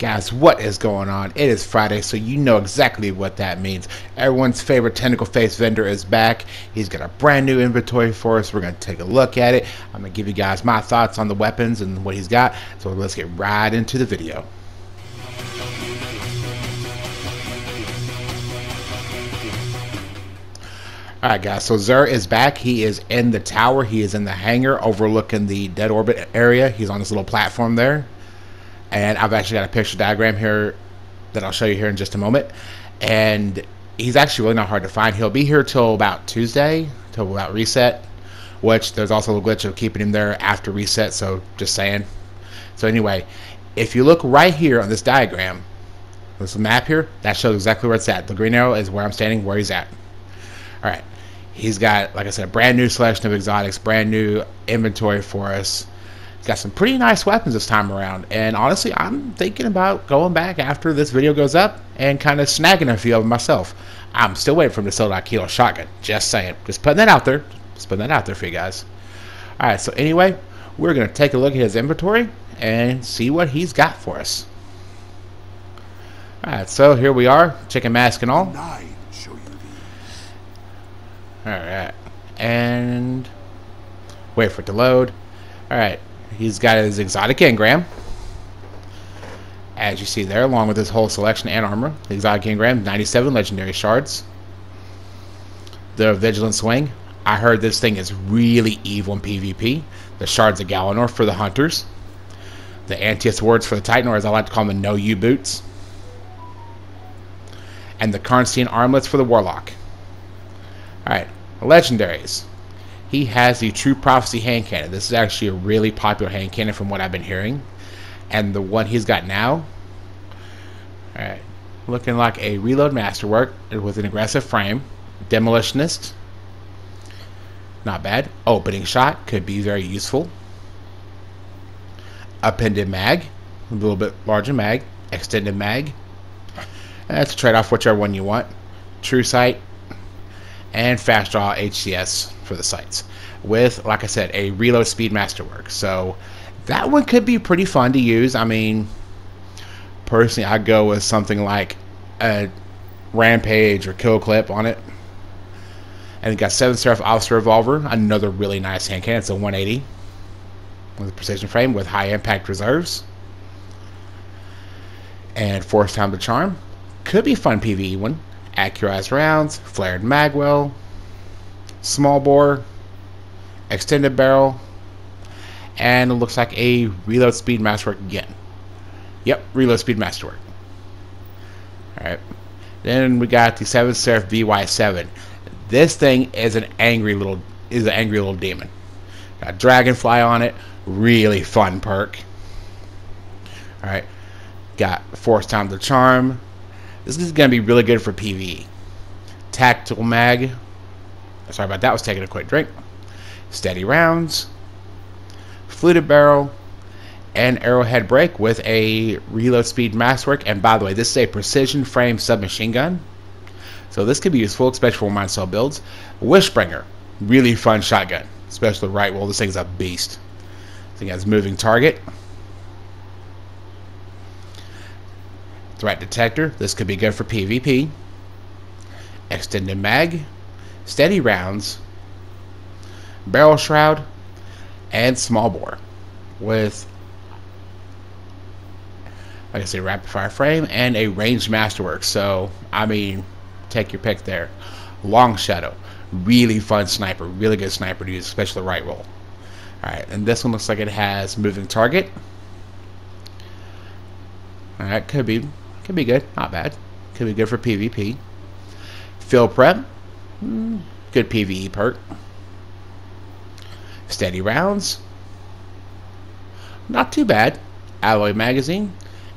Guys, what is going on? It is Friday, so you know exactly what that means. Everyone's favorite tentacle face vendor is back. He's got a brand new inventory for us. We're going to take a look at it. I'm going to give you guys my thoughts on the weapons and what he's got. So let's get right into the video. Alright guys, so Xur is back. He is in the tower. He is in the hangar overlooking the Dead Orbit area. He's on this little platform there. And I've actually got a picture diagram here that I'll show you here in just a moment. And he's actually really not hard to find. He'll be here till about Tuesday, till about reset, which there's also a glitch of keeping him there after reset, so just saying. So anyway, if you look right here on this diagram, this map here, that shows exactly where it's at. The green arrow is where I'm standing, where he's at. All right, he's got, like I said, a brand new selection of exotics, brand new inventory for us. He's got some pretty nice weapons this time around, and honestly, I'm thinking about going back after this video goes up and kind of snagging a few of them myself. I'm still waiting for him to sell that Kilo shotgun, just saying. Just putting that out there. Just putting that out there for you guys. Alright, so anyway, we're going to take a look at his inventory and see what he's got for us. Alright, so here we are, chicken mask and all. Alright, and wait for it to load. Alright. He's got his Exotic Engram, as you see there, along with his whole selection and armor. The Exotic Engram, 97 Legendary Shards. The Vigilant Swing. I heard this thing is really evil in PvP. The Shards of Galanor for the Hunters. The Antius Wards for the Titan, or as I like to call them, the No You Boots. And the Karnstein Armlets for the Warlock. Alright, Legendaries. He has the True Prophecy hand cannon. This is actually a really popular hand cannon from what I've been hearing. And the one he's got now, alright, looking like a Reload Masterwork with an aggressive frame. Demolitionist, not bad. Opening Shot, could be very useful. Appended Mag, a little bit larger mag. Extended Mag, and that's a trade-off, whichever one you want. True Sight, and Fast Draw HCS for the sights, with, like I said, a reload speed masterwork. So that one could be pretty fun to use. I mean, personally, I'd go with something like a Rampage or Kill Clip on it. And we got Seventh Seraph Officer Revolver, another really nice hand cannon. It's a 180 with a precision frame with High Impact Reserves. And Force Time to Charm, could be fun PvE one. Accurized Rounds, Flared Magwell, Small Bore, Extended Barrel, and it looks like a Reload Speed Masterwork again. Yep, Reload Speed Masterwork. Alright. Then we got the 7th Seraph BY7. This thing is an angry little demon. Got Dragonfly on it. Really fun perk. Alright. Got Force Time to Charm. This is going to be really good for PvE. Tactical Mag. Sorry about that. I was taking a quick drink. Steady Rounds. Fluted Barrel. And Arrowhead Break with a Reload Speed Masterwork. And by the way, this is a Precision Frame Submachine Gun. So this could be useful, especially for mine cell builds. Wishbringer. Really fun shotgun. Especially the right wall. This thing's a beast. This thing has Moving Target. Threat Detector, this could be good for PvP. Extended Mag, Steady Rounds, Barrel Shroud, and Small Bore with, like I said, Rapid Fire Frame and a Ranged Masterwork. So, I mean, take your pick there. Long Shadow, really fun sniper, really good sniper to use, especially the right roll. Alright, and this one looks like it has Moving Target. Alright, could be good, not bad. Could be good for PvP. Field Prep, good PvE perk. Steady Rounds, not too bad. Alloy Magazine,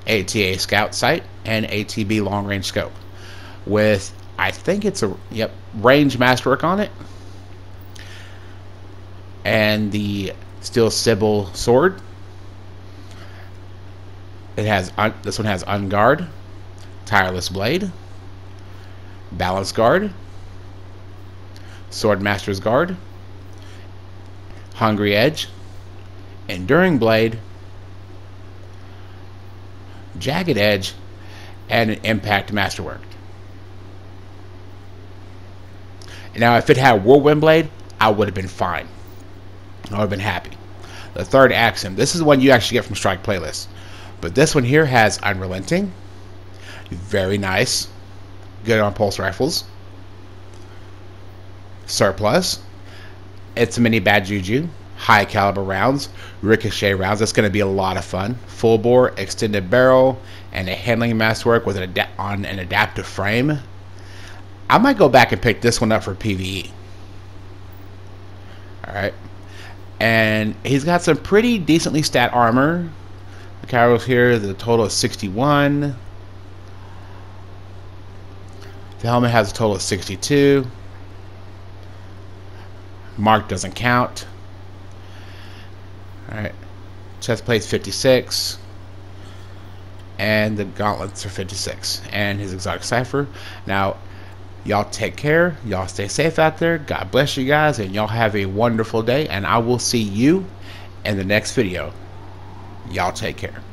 ATA Scout Sight, and ATB Long Range Scope. With, I think it's a, yep, Range Masterwork on it. And the Steel Sibyl Sword. It has, this one has Unguard, Tireless Blade, Balance Guard, Sword Master's Guard, Hungry Edge, Enduring Blade, Jagged Edge, and an Impact Masterwork. Now, if it had Whirlwind Blade, I would have been fine. I would have been happy. The third axiom. This is the one you actually get from Strike Playlist. But this one here has Unrelenting. Very nice. Good on Pulse Rifles. Surplus. It's a mini Bad Juju. High caliber rounds. Ricochet rounds. That's going to be a lot of fun. Full bore, extended barrel, and a handling masterwork with on an adaptive frame. I might go back and pick this one up for PvE. Alright. And he's got some pretty decently stat armor. The Kairos here, the total is 61. The helmet has a total of 62. Mark doesn't count. Alright. Chest plate's 56. And the gauntlets are 56. And his exotic cipher. Now, y'all take care. Y'all stay safe out there. God bless you guys. And y'all have a wonderful day. And I will see you in the next video. Y'all take care.